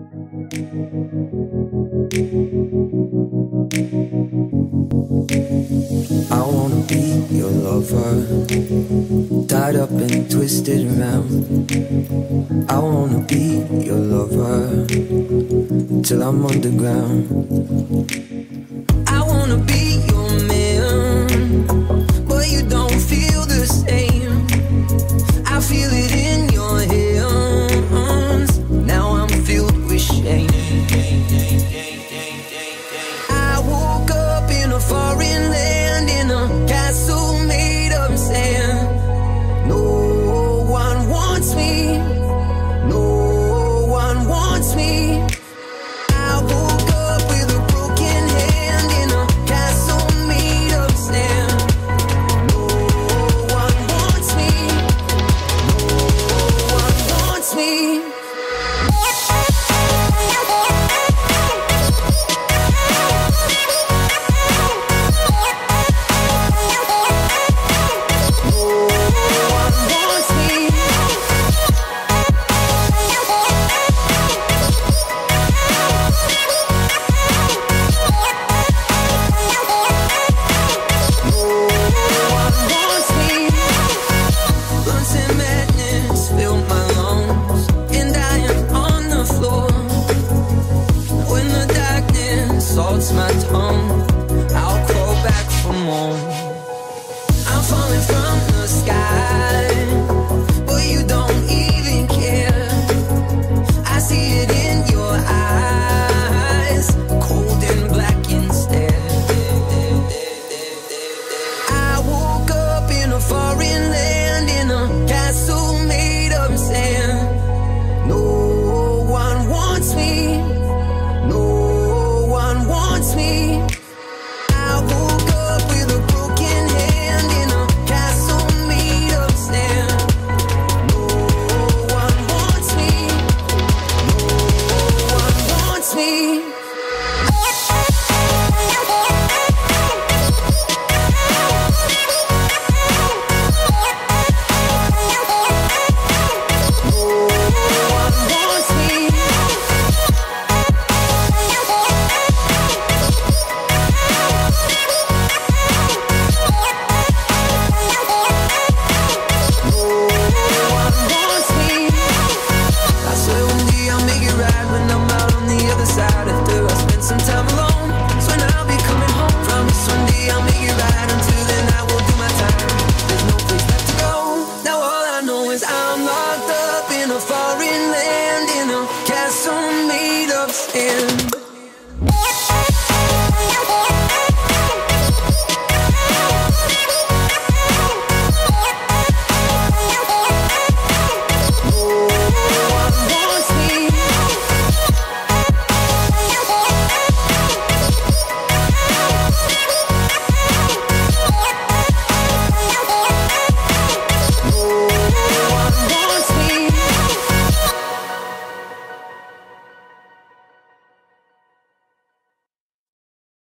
I wanna be your lover, tied up and twisted around. I wanna be your lover, till I'm underground. I wanna be your man, but you don't feel the same. I feel it in your hands, now I'm filled with shame. I woke up in a foreign land, in a castle made of sand. No one wants me, no one wants me. I woke up with a broken hand, in a castle made of sand. No one wants me, no one wants me. Salts my tongue, I'll crawl back for more. I'm falling from the sky, but you don't even care. I see it in your eyes, cold and black instead. I woke up in a foreign land, in a castle made of sand. No one wants me, me. I woke up with a broken hand, in a castle made of sand. No one wants me, no one wants me. In a foreign land, in a castle made of sand.